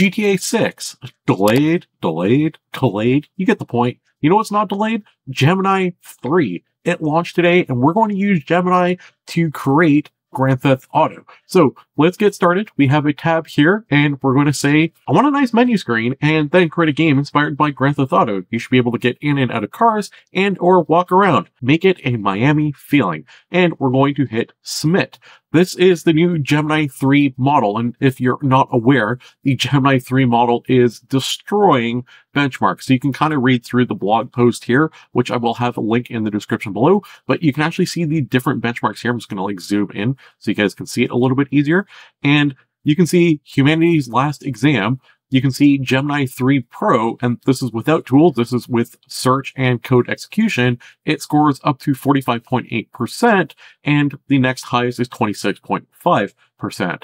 GTA 6, delayed. You get the point. You know what's not delayed? Gemini 3. It launched today, and we're going to use Gemini to create Grand Theft Auto. So let's get started. We have a tab here, and we're going to say, I want a nice menu screen, and then create a game inspired by Grand Theft Auto. You should be able to get in and out of cars and or walk around. Make it a Miami feeling. And we're going to hit submit. This is the new Gemini 3 model, and if you're not aware, the Gemini 3 model is destroying benchmarks. So you can kind of read through the blog post here, which I will have a link in the description below, but you can actually see the different benchmarks here. I'm just going to like zoom in so you guys can see it a little bit easier. And you can see humanity's last exam. You can see Gemini 3 Pro, and this is without tools. This is with search and code execution. It scores up to 45.8%, and the next highest is 26.5%.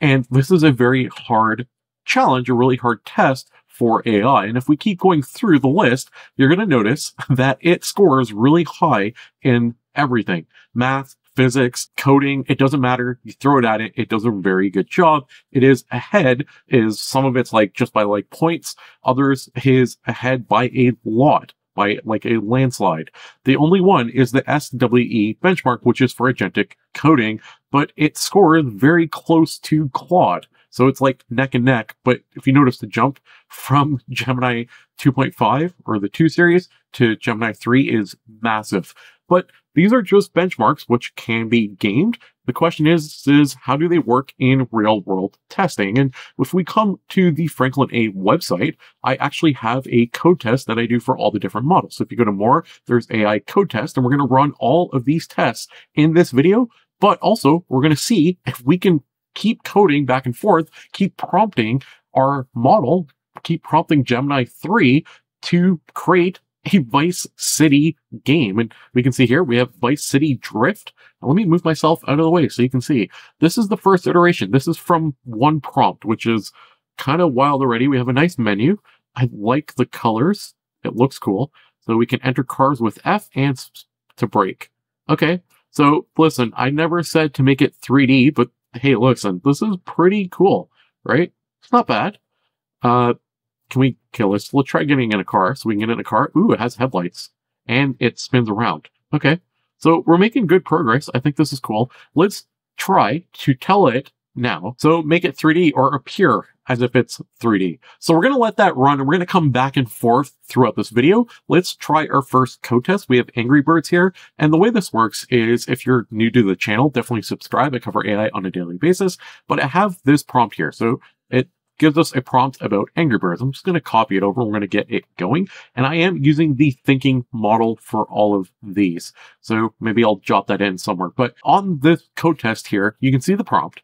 And this is a very hard challenge, a really hard test for AI. And if we keep going through the list, you're going to notice that it scores really high in everything. Math, physics, coding, it doesn't matter. You throw it at it, it does a very good job. It is ahead, is some of it's like just by like points. Others is ahead by a lot, by like a landslide. The only one is the SWE benchmark, which is for agentic coding, but it scores very close to Claude. So it's like neck and neck. But if you notice the jump from Gemini 2.5 or the 2 series to Gemini 3 is massive. But these are just benchmarks which can be gamed. The question is how do they work in real world testing? And if we come to the Franklin AI website, I actually have a code test that I do for all the different models. So if you go to more, there's AI code test, and we're going to run all of these tests in this video. But also we're going to see if we can keep coding back and forth, keep prompting our model, keep prompting Gemini 3 to create a Vice City game. And we can see here, we have Vice City Drift. Now, let me move myself out of the way so you can see. This is the first iteration. This is from one prompt, which is kind of wild already. We have a nice menu. I like the colors. It looks cool. So we can enter cars with F and to brake. Okay. So listen, I never said to make it 3D, but hey, listen, this is pretty cool, right? It's not bad. Can we kill this? Let's try getting in a car. So we can get in a car. Ooh, it has headlights and it spins around. Okay. So we're making good progress. I think this is cool. Let's try to tell it now. So make it 3D or appear as if it's 3D. So we're going to let that run and we're going to come back and forth throughout this video. Let's try our first code test. We have Angry Birds here. And the way this works is if you're new to the channel, definitely subscribe. I cover AI on a daily basis, but I have this prompt here. So it gives us a prompt about Angry Birds. I'm just going to copy it over. We're going to get it going. And I am using the thinking model for all of these. So maybe I'll jot that in somewhere. But on this code test here, you can see the prompt.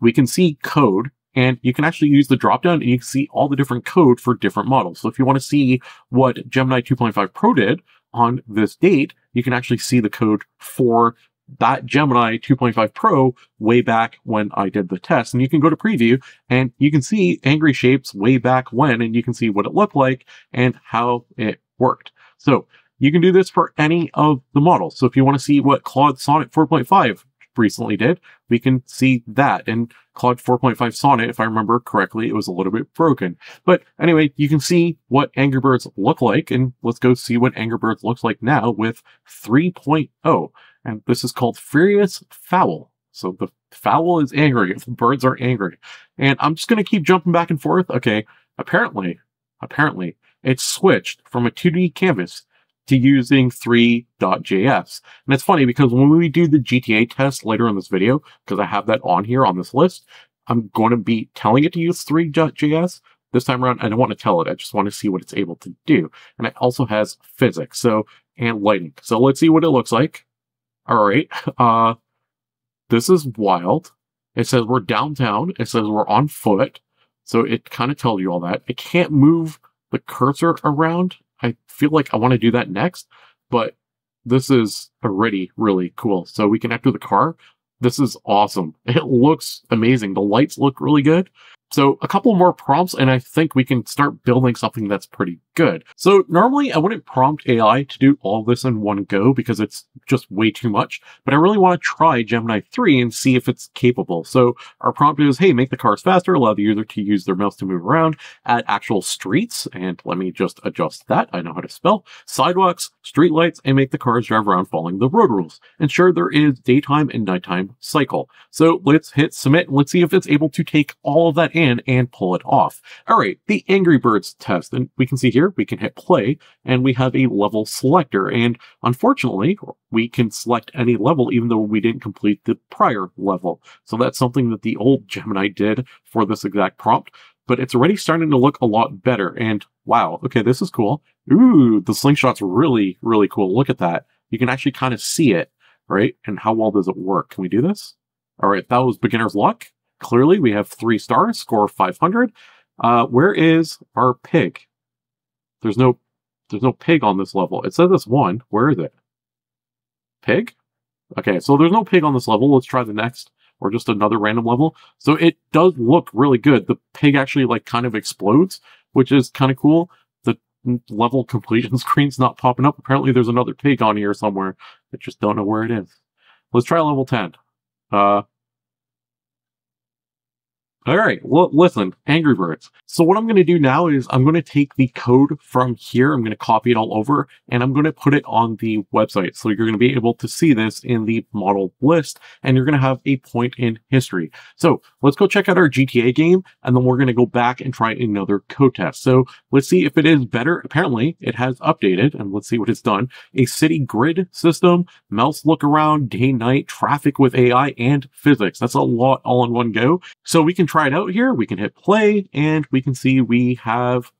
We can see code. And you can actually use the dropdown and you can see all the different code for different models. So if you want to see what Gemini 2.5 Pro did on this date, you can actually see the code for that Gemini 2.5 Pro way back when I did the test. And you can go to preview and you can see Angry Shapes way back when, and you can see what it looked like and how it worked. So you can do this for any of the models. So if you want to see what Claude Sonnet 4.5 recently did, we can see that. And Claude 4.5 Sonnet, if I remember correctly, it was a little bit broken. But anyway, you can see what Angry Birds look like. And let's go see what Angry Birds looks like now with 3.0. And this is called Furious Fowl. So the fowl is angry. The birds are angry. And I'm just going to keep jumping back and forth. Okay. Apparently it switched from a 2D canvas to using Three.js. And it's funny because when we do the GTA test later in this video, because I have that on here on this list, I'm going to be telling it to use Three.js. This time around, I don't want to tell it. I just want to see what it's able to do. And it also has physics, so, and lighting. So let's see what it looks like. All right. This is wild. It says we're downtown. It says we're on foot. So it kind of tells you all that. I can't move the cursor around. I feel like I want to do that next, but this is already really cool. So we can enter the car. This is awesome. It looks amazing. The lights look really good. So a couple more prompts and I think we can start building something that's pretty good. So normally I wouldn't prompt AI to do all this in one go because it's just way too much, but I really want to try Gemini 3 and see if it's capable. So our prompt is, hey, make the cars faster, allow the user to use their mouse to move around, add actual streets, and let me just adjust that. I know how to spell. Sidewalks, streetlights, and make the cars drive around following the road rules. Ensure there is daytime and nighttime cycle. So let's hit submit and let's see if it's able to take all of that in and pull it off. All right, the Angry Birds test. And we can see here, we can hit play and we have a level selector. And unfortunately, we can select any level even though we didn't complete the prior level. So that's something that the old Gemini did for this exact prompt, but it's already starting to look a lot better. And wow, okay, this is cool. Ooh, the slingshot's really, really cool. Look at that. You can actually kind of see it, right? And how well does it work? Can we do this? All right, that was beginner's luck. Clearly, we have 3 stars, score 500. Where is our pig? There's no pig on this level. It says it's one. Where is it? Pig? Okay, so there's no pig on this level. Let's try the next or just another random level. So it does look really good. The pig actually like kind of explodes, which is kind of cool. The level completion screen's not popping up. Apparently, there's another pig on here somewhere. I just don't know where it is. Let's try level 10. All right, well, listen, Angry Birds. So what I'm going to do now is I'm going to take the code from here. I'm going to copy it all over and I'm going to put it on the website. So you're going to be able to see this in the model list and you're going to have a point in history. So let's go check out our GTA game and then we're going to go back and try another code test. So let's see if it is better. Apparently it has updated and let's see what it's done. A city grid system, mouse look around, day, night, traffic with AI and physics. That's a lot all in one go. So we can try it out here. We can hit play and we can see we have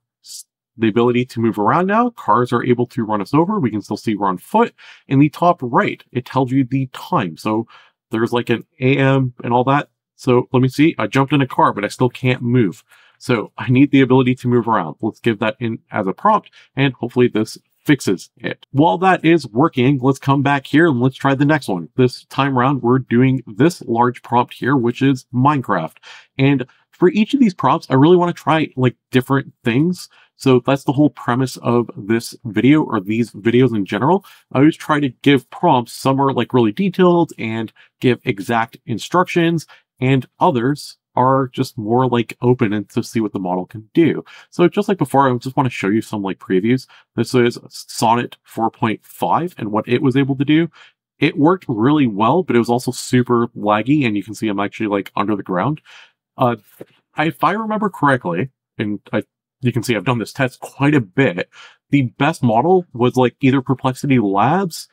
the ability to move around now. Cars are able to run us over. We can still see we're on foot. In the top right, it tells you the time. So there's like an AM and all that. So let me see. I jumped in a car, but I still can't move. So I need the ability to move around. Let's give that in as a prompt and hopefully this fixes it. While that is working, let's come back here and let's try the next one. This time around, we're doing this large prompt here, which is Minecraft. And for each of these prompts, I really want to try like different things. So that's the whole premise of this video or these videos in general. I always try to give prompts. Some are like really detailed and give exact instructions and others are just more like open and to see what the model can do. So just like before, I just want to show you some like previews. This is Sonnet 4.5 and what it was able to do. It worked really well, but it was also super laggy and you can see I'm actually like under the ground. If I remember correctly, and you can see I've done this test quite a bit, the best model was like either Perplexity Labs.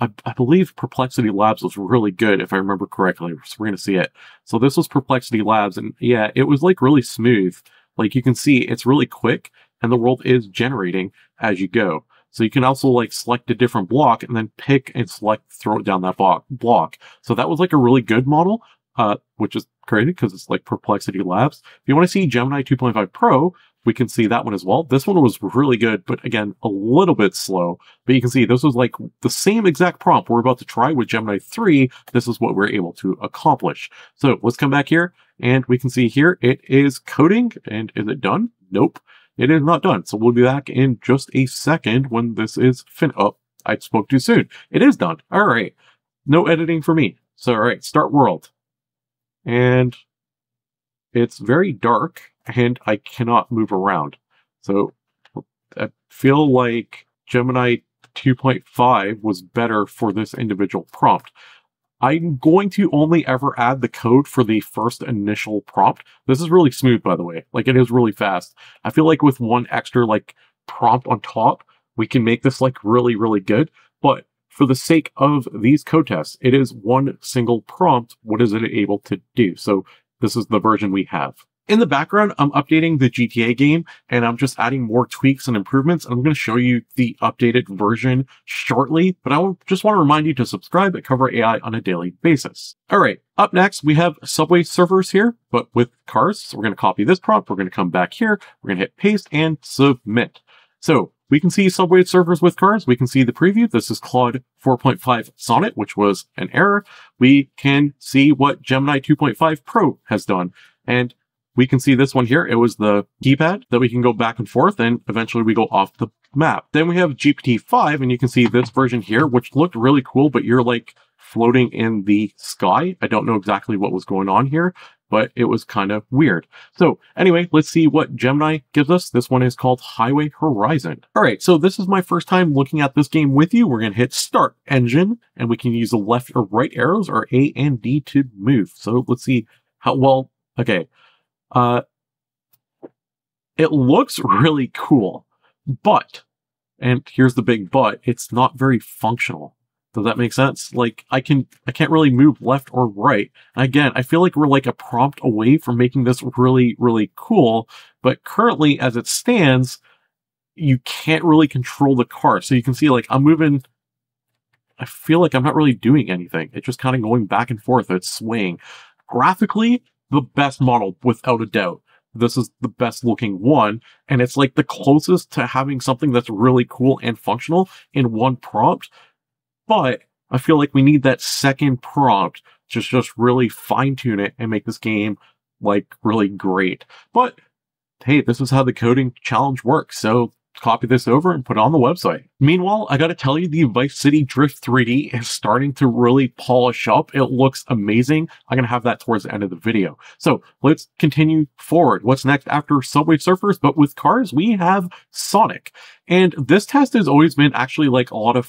I believe Perplexity Labs was really good, if I remember correctly. So we're going to see it. So this was Perplexity Labs, and yeah, it was like really smooth. Like you can see, it's really quick, and the world is generating as you go. So you can also like select a different block and then pick and select, throw it down that block. So that was like a really good model, which is created because it's like Perplexity Labs. If you want to see Gemini 2.5 Pro, we can see that one as well. This one was really good, but again, a little bit slow. But you can see this was like the same exact prompt we're about to try with Gemini 3. This is what we're able to accomplish. So let's come back here and we can see here it is coding. And is it done? Nope, it is not done. So we'll be back in just a second when this is finished. Oh, I spoke too soon. It is done. All right. No editing for me. So all right, start world. And it's very dark and I cannot move around. So I feel like Gemini 2.5 was better for this individual prompt. I'm going to only ever add the code for the first initial prompt. This is really smooth, by the way. Like it is really fast. I feel like with one extra like prompt on top, we can make this like really, really good. But for the sake of these code tests, it is one single prompt. What is it able to do? So this is the version we have. In the background, I'm updating the GTA game and I'm just adding more tweaks and improvements. I'm going to show you the updated version shortly, but I just want to remind you to subscribe at Cover AI on a daily basis. All right. Up next, we have Subway Surfers here, but with cars. So we're going to copy this prompt. We're going to come back here. We're going to hit paste and submit. So we can see Subway Surfers with cars. We can see the preview. This is Claude 4.5 Sonnet, which was an error. We can see what Gemini 2.5 Pro has done. And we can see this one here. It was the keypad that we can go back and forth, and eventually we go off the map. Then we have GPT-5, and you can see this version here, which looked really cool, but you're like floating in the sky. I don't know exactly what was going on here, but it was kind of weird. So anyway, let's see what Gemini gives us. This one is called Highway Horizon. All right, so this is my first time looking at this game with you. We're gonna hit Start Engine, and we can use the left or right arrows or A and D to move. So let's see how well, okay. It looks really cool, but, and here's the big but, it's not very functional. Does that make sense? Like I can't really move left or right. Again, I feel like we're like a prompt away from making this really, really cool. But currently as it stands, you can't really control the car. So you can see like I'm moving. I feel like I'm not really doing anything. It's just kind of going back and forth. It's swaying. Graphically, the best model without a doubt. This is the best looking one. And it's like the closest to having something that's really cool and functional in one prompt. But I feel like we need that second prompt to just really fine tune it and make this game like really great. But hey, this is how the coding challenge works. So copy this over and put it on the website. Meanwhile, I got to tell you, the Vice City Drift 3D is starting to really polish up. It looks amazing. I'm going to have that towards the end of the video. So let's continue forward. What's next after Subway Surfers? But with cars, we have Sonic. And this test has always been actually like a lot of